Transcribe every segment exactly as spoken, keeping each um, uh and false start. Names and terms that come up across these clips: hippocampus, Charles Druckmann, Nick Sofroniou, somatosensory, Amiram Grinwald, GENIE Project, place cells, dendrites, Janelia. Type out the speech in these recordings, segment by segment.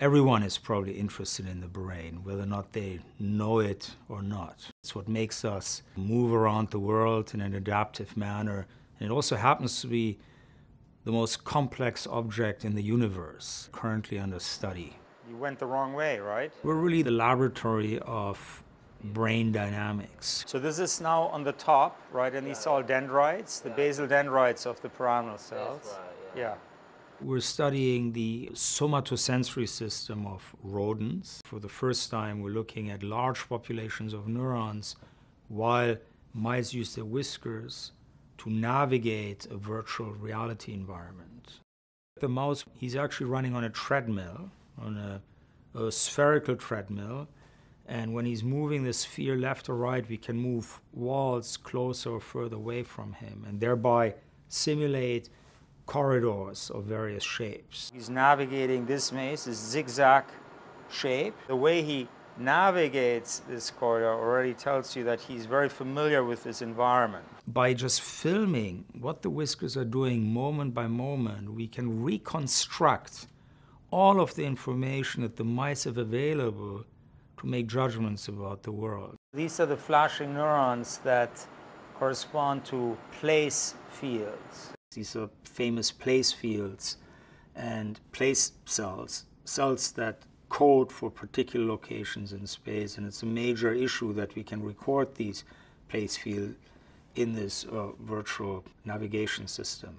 Everyone is probably interested in the brain, whether or not they know it or not. It's what makes us move around the world in an adaptive manner. And it also happens to be the most complex object in the universe, currently under study. You went the wrong way, right? We're really the laboratory of brain dynamics. So this is now on the top, right? And these are all dendrites, the yeah. basal dendrites of the pyramidal cells. Right, yeah. yeah. We're studying the somatosensory system of rodents. For the first time, we're looking at large populations of neurons while mice use their whiskers to navigate a virtual reality environment. The mouse, he's actually running on a treadmill, on a, a spherical treadmill, and when he's moving the sphere left or right, we can move walls closer or further away from him and thereby simulate corridors of various shapes. He's navigating this maze, this zigzag shape. The way he navigates this corridor already tells you that he's very familiar with this environment. By just filming what the whiskers are doing moment by moment, we can reconstruct all of the information that the mice have available to make judgments about the world. These are the flashing neurons that correspond to place fields. These are famous place fields and place cells, cells that code for particular locations in space, and it's a major issue that we can record these place fields in this uh, virtual navigation system.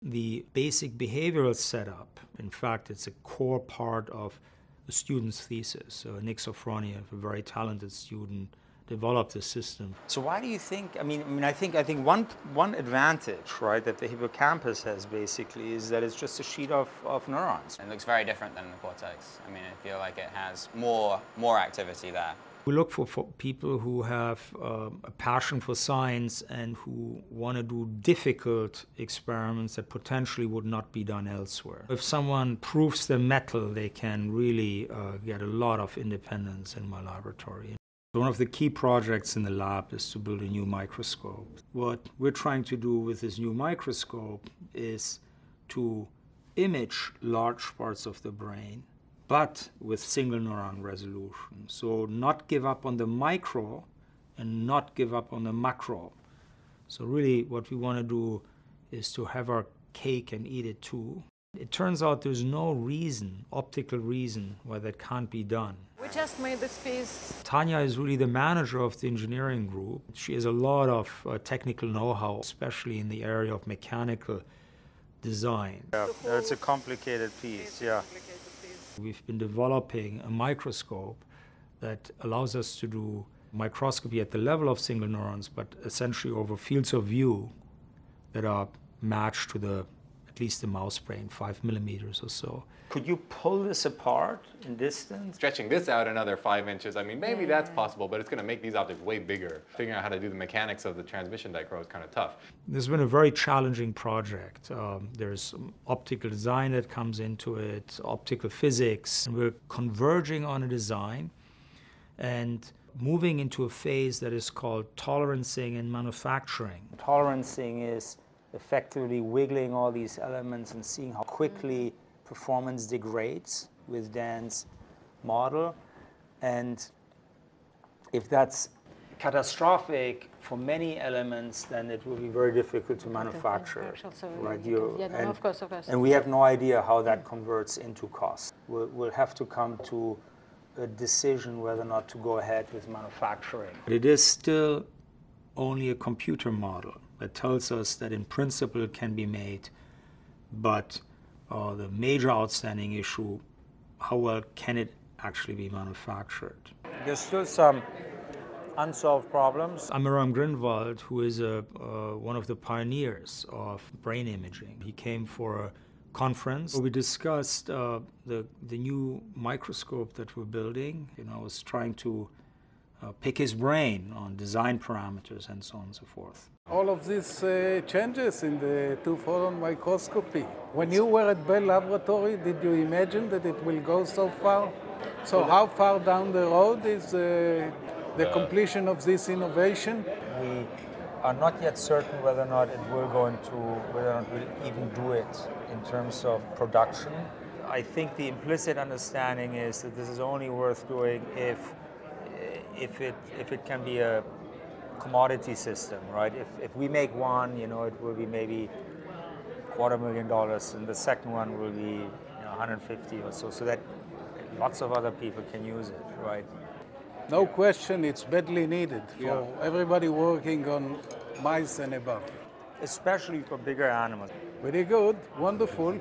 The basic behavioral setup, in fact, it's a core part of the student's thesis. So Nick Sofroniou, a very talented student, develop the system. So why do you think, I mean, I mean, I think, I think one, one advantage, right, that the hippocampus has basically is that it's just a sheet of, of neurons. It looks very different than the cortex. I mean, I feel like it has more, more activity there. We look for, for people who have um, a passion for science and who want to do difficult experiments that potentially would not be done elsewhere. If someone proves their mettle, they can really uh, get a lot of independence in my laboratory. One of the key projects in the lab is to build a new microscope. What we're trying to do with this new microscope is to image large parts of the brain, but with single neuron resolution. So not give up on the micro and not give up on the macro. So really what we want to do is to have our cake and eat it too. It turns out there's no reason, optical reason, why that can't be done. We just made this piece. Tanya is really the manager of the engineering group. She has a lot of uh, technical know-how, especially in the area of mechanical design. Yeah, it's a complicated piece, yeah. Complicated piece. We've been developing a microscope that allows us to do microscopy at the level of single neurons, but essentially over fields of view that are matched to the at least the mouse brain, five millimeters or so. Could you pull this apart in distance? Stretching this out another five inches, I mean, maybe yeah. that's possible, but it's going to make these objects way bigger. Figuring out how to do the mechanics of the transmission dichro is kind of tough. This has been a very challenging project. Um, there's optical design that comes into it, optical physics, and we're converging on a design and moving into a phase that is called tolerancing and manufacturing. Tolerancing is effectively wiggling all these elements and seeing how quickly performance degrades with Dan's model. And if that's catastrophic for many elements, then it will be very difficult to manufacture. Right? You, and, of course, of course. And we have no idea how that converts into cost. We'll, we'll have to come to a decision whether or not to go ahead with manufacturing. But it is still only a computer model that tells us that in principle it can be made, but uh, the major outstanding issue, how well can it actually be manufactured? There's still some unsolved problems. Amiram Grinwald, who is a, uh, one of the pioneers of brain imaging, he came for a conference where we discussed uh, the, the new microscope that we're building, and I was trying to Uh, pick his brain on design parameters and so on and so forth. All of these uh, changes in the two-photon microscopy. When you were at Bell Laboratory, did you imagine that it will go so far? So how far down the road is uh, the completion of this innovation? We are not yet certain whether or not it will go into, whether or not we'll even do it in terms of production. I think the implicit understanding is that this is only worth doing if if it if it can be a commodity system, right? If if we make one, you know, it will be maybe quarter million dollars, and the second one will be, you know, one hundred fifty or so, so that lots of other people can use it, right? No question, it's badly needed for yeah. everybody working on mice and above. Especially for bigger animals. Very good, wonderful.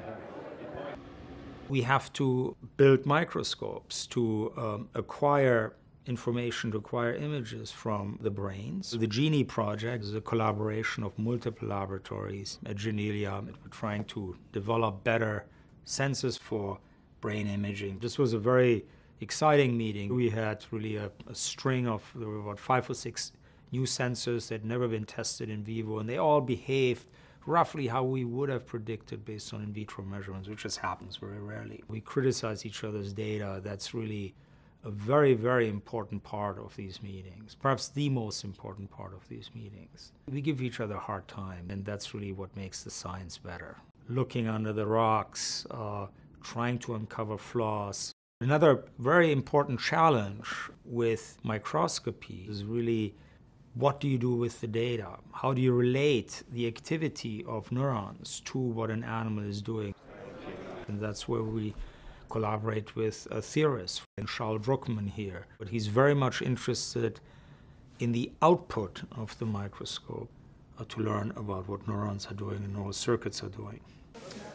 We have to build microscopes to um, acquire information, to acquire images from the brains. The GENIE Project is a collaboration of multiple laboratories at Janelia. We're trying to develop better sensors for brain imaging. This was a very exciting meeting. We had really a, a string of, there were about five or six new sensors that had never been tested in vivo, and they all behaved roughly how we would have predicted based on in vitro measurements, which just happens very rarely. We criticize each other's data. That's really a very, very important part of these meetings, perhaps the most important part of these meetings. We give each other a hard time, and that's really what makes the science better. Looking under the rocks, uh, trying to uncover flaws. Another very important challenge with microscopy is really, what do you do with the data? How do you relate the activity of neurons to what an animal is doing? And that's where we collaborate with a theorist, Charles Druckmann here. But he's very much interested in the output of the microscope uh, to learn about what neurons are doing and neural circuits are doing.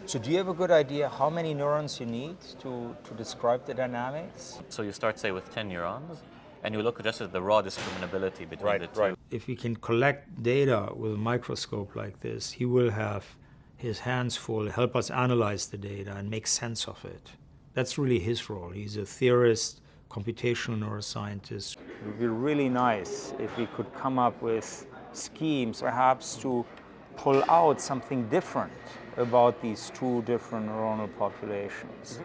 So do you have a good idea how many neurons you need to, to describe the dynamics? So you start, say, with ten neurons, and you look just at the raw discriminability between right, the two. Right. If you can collect data with a microscope like this, he will have his hands full, help us analyze the data and make sense of it. That's really his role. He's a theorist, computational neuroscientist. It would be really nice if we could come up with schemes, perhaps to pull out something different about these two different neuronal populations.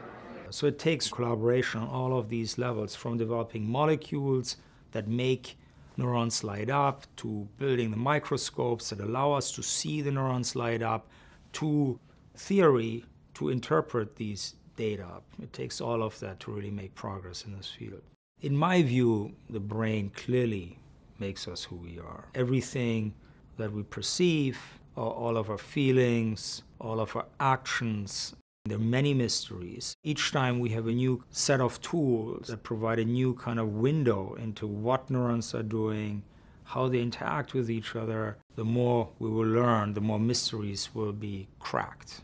So it takes collaboration on all of these levels, from developing molecules that make neurons light up, to building the microscopes that allow us to see the neurons light up, to theory to interpret these data. It takes all of that to really make progress in this field. In my view, the brain clearly makes us who we are. Everything that we perceive, all of our feelings, all of our actions. There are many mysteries. Each time we have a new set of tools that provide a new kind of window into what neurons are doing, how they interact with each other. The more we will learn, the more mysteries will be cracked.